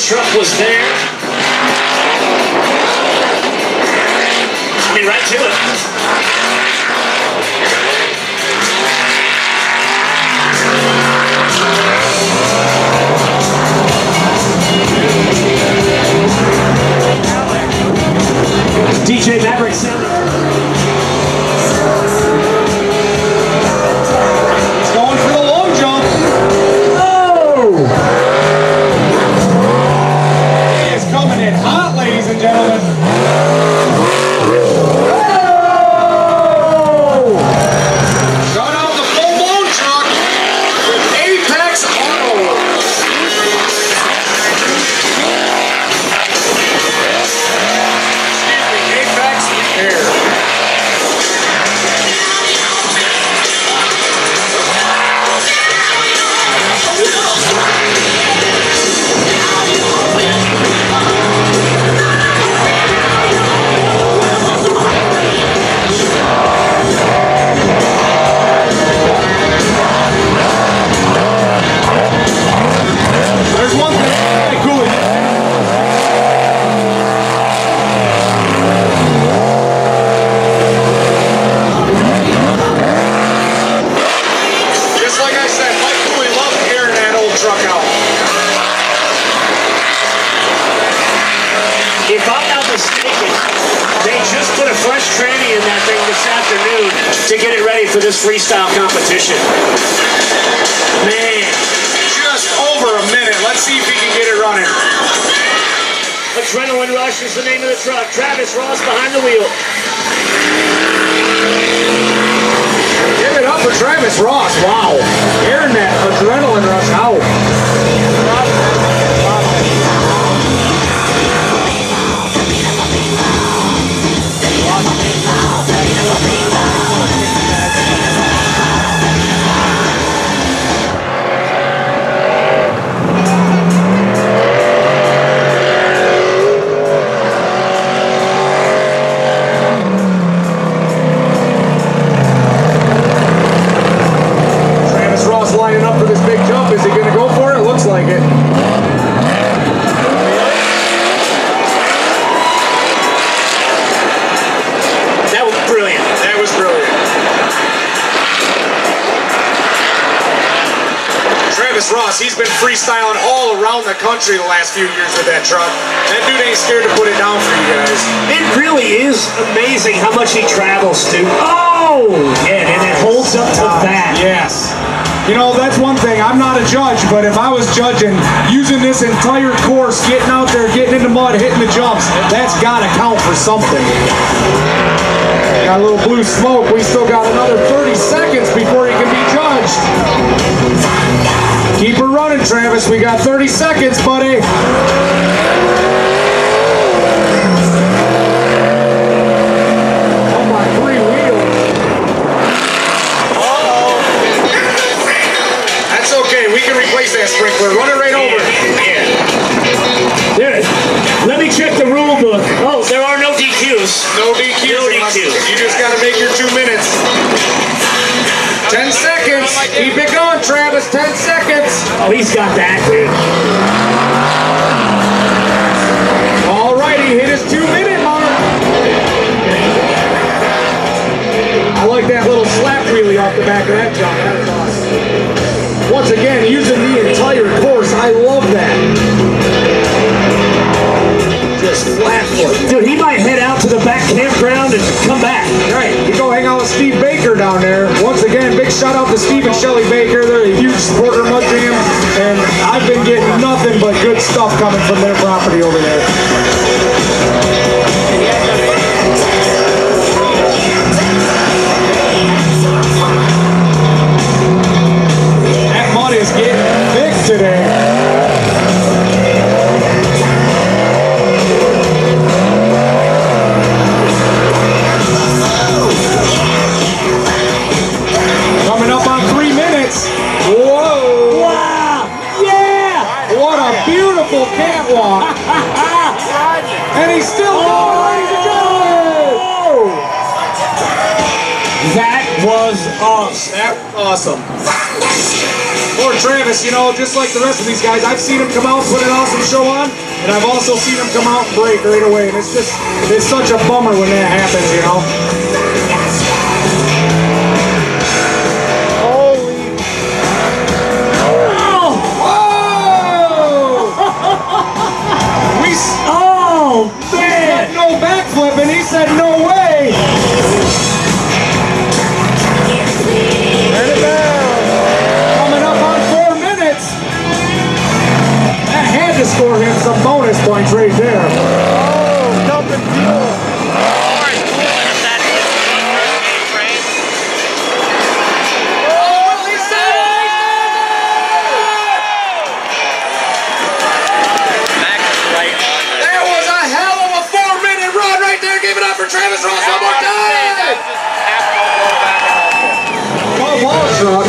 His truck was there. I mean, right to it. DJ Maverick sounded. He's going for the long jump. Oh! Coming in hot, ladies and gentlemen. Oh! Shut out the full-blown truck with Apex Auto. Excuse me, Apex Repair. If I'm not mistaken, they just put a fresh tranny in that thing this afternoon to get it ready for this freestyle competition. Man, just over a minute. Let's see if he can get it running. Adrenaline Rush is the name of the truck. Travis Ross behind the wheel. Give it up for Travis Ross. Wow. Hearing that Adrenaline Rush out. Ross, he's been freestyling all around the country the last few years with that truck. That dude ain't scared to put it down for you guys. It really is amazing how much he travels to. Oh! Yeah, and it holds up to that. Yes. You know, that's one thing. I'm not a judge, but if I was judging, using this entire course, getting out there, getting in the mud, hitting the jumps, that's got to count for something. Got a little blue smoke. We still got another 30 seconds before he can be judged. Keep her running, Travis. We got 30 seconds, buddy. Oh, my three wheels. Uh-oh. That's okay. We can replace that sprinkler. Run it right over. Yeah. There, let me check the rule book. Oh, there are no DQs. No DQs. No DQs. You just got to make your 2 minutes. 10 seconds. Keep it going, Travis. 10 seconds. Oh, he's got that, dude. All right, he hit his 2-minute mark. I like that little slap wheelie off the back of that jump. That was awesome. Once again, using the entire course. I love that. Just flat foot. Dude, he might head out to the back campground and come back. Right. You go hang out with Steve Baker down there. Once again, big shout out to Steve and Shelly Baker. They're a huge supporter of Mud Jam, and I've been getting nothing but good stuff coming from their property over there. That mud is getting thick today. Catwalk. And he's still going, ladies and gentlemen. That was awesome. Poor Travis, you know, just like the rest of these guys, I've seen him come out and put an awesome show on, and I've also seen him come out and break right away. And it's just, it's such a bummer when that happens, you know. And he said, no way! Turn it down. Coming up on 4 minutes. That had to score him some bonus points right there. Oh, dumping fuel. Travis Ross, one more time! Come on, Chuck.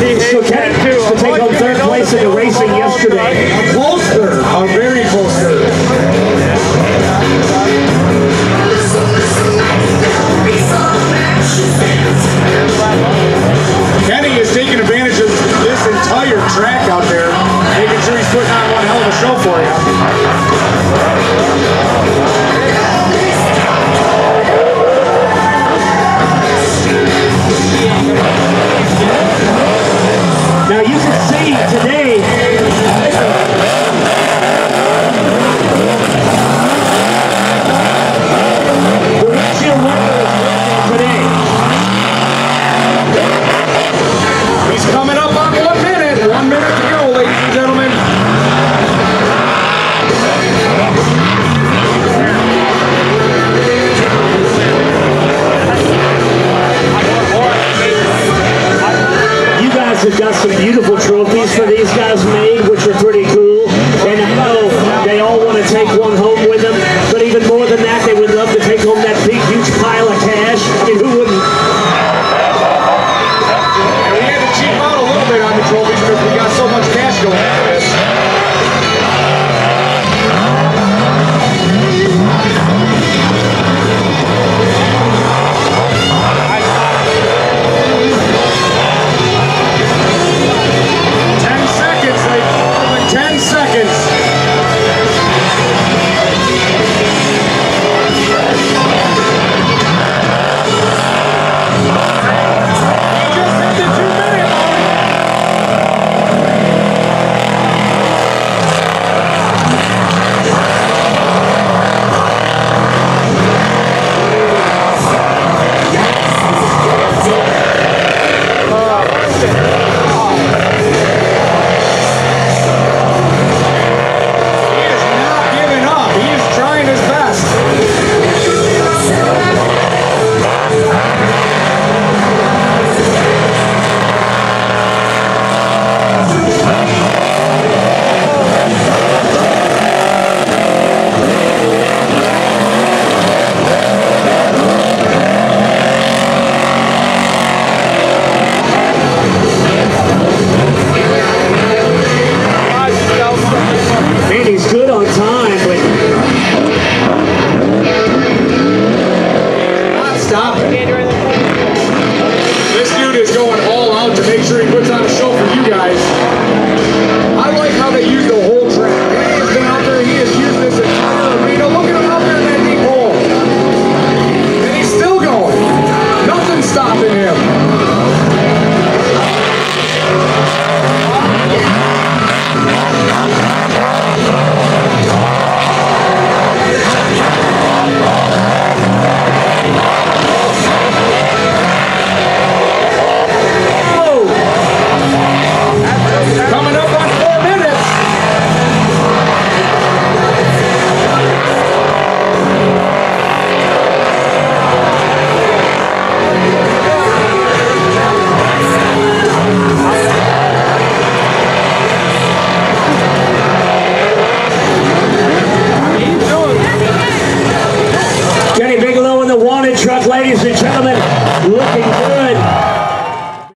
He took home third place in the racing yesterday. A close third, a very close third. Kenny is taking advantage of this entire track out there, making sure he's putting on one hell of a show for you. Now you can see today, the windshield wiper is working today. He's coming up on 1 minute. 1 minute to go, ladies and gentlemen. Have got some beautiful trophies for these guys made, which are pretty cool, and I know they all want to take one home with them.